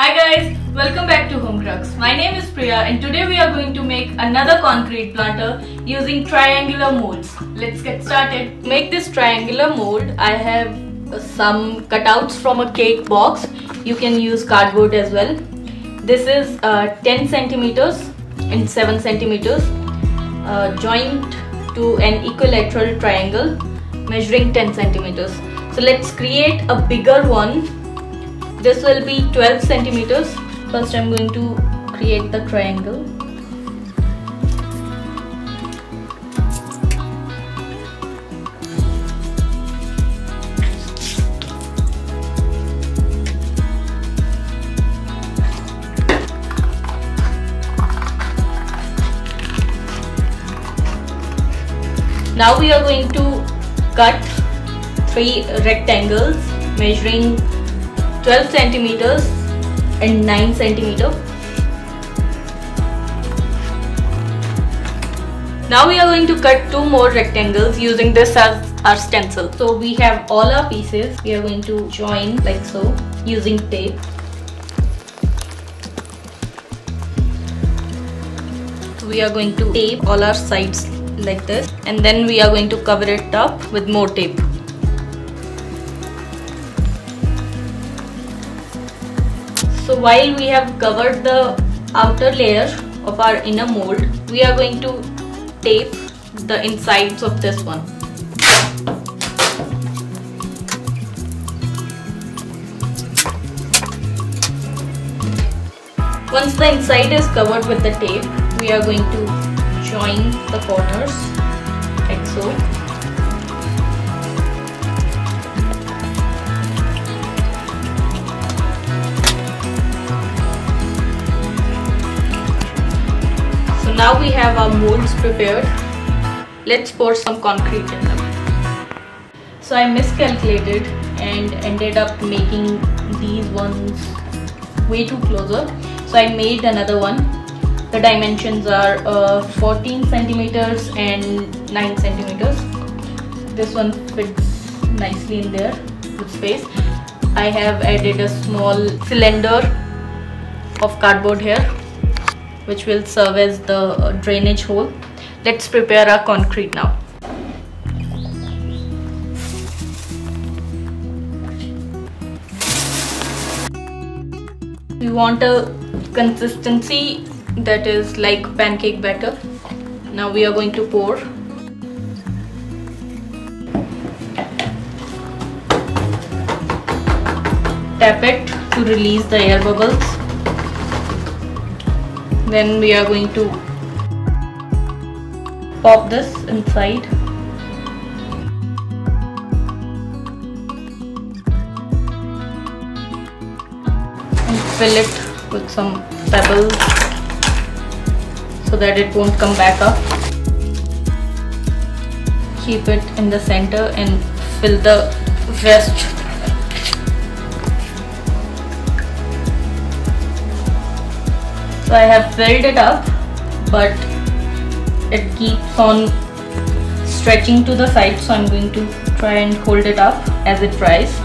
Hi guys, welcome back to Home Crux. My name is Priya and today we are going to make another concrete planter using triangular molds. Let's get started. To make this triangular mold, I have some cutouts from a cake box. You can use cardboard as well. This is 10 centimeters and 7 centimeters joined to an equilateral triangle measuring 10 centimeters. So let's create a bigger one. This will be 12 centimeters. First I'm going to create the triangle. Now we are going to cut 3 rectangles measuring 12 centimeters and 9 centimeters. Now we are going to cut 2 more rectangles using this as our stencil. So we have all our pieces. We are going to join like so using tape. We are going to tape all our sides like this and then we are going to cover it up with more tape. So while we have covered the outer layer of our inner mold, we are going to tape the insides of this one. Once the inside is covered with the tape, we are going to join the corners like so. Now we have our molds prepared. Let's pour some concrete in them. So I miscalculated and ended up making these ones way too closer. So I made another one. The dimensions are 14 centimeters and 9 centimeters. This one fits nicely in there with space. I have added a small cylinder of cardboard here, which will serve as the drainage hole. Let's prepare our concrete now. We want a consistency that is like pancake batter. Now we are going to pour. Tap it to release the air bubbles. Then we are going to pop this inside. And fill it with some pebbles so that it won't come back up. Keep it in the center and fill the rest. So I have filled it up, but it keeps on stretching to the side, so I'm going to try and hold it up as it dries.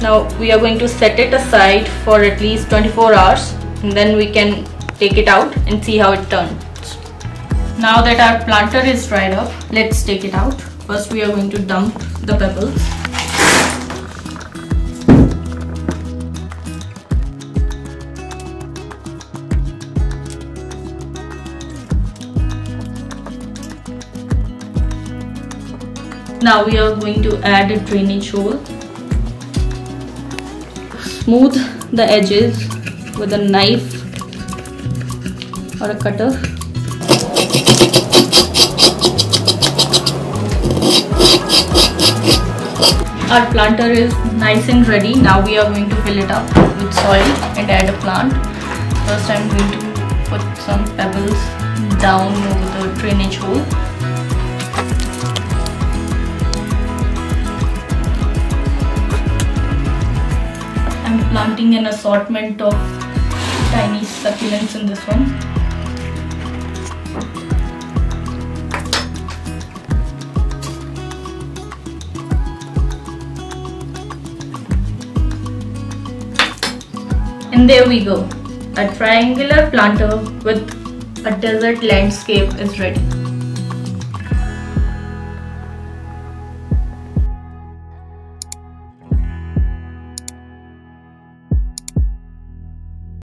Now we are going to set it aside for at least 24 hours and then we can take it out and see how it turns. Now that our planter is dried up, let's take it out. First we are going to dump the pebbles. Now we are going to add a drainage hole. Smooth the edges with a knife or a cutter. Our planter is nice and ready. Now we are going to fill it up with soil and add a plant. First I am going to put some pebbles down over the drainage hole. Planting an assortment of tiny succulents in this one. And there we go. A triangular planter with a desert landscape is ready.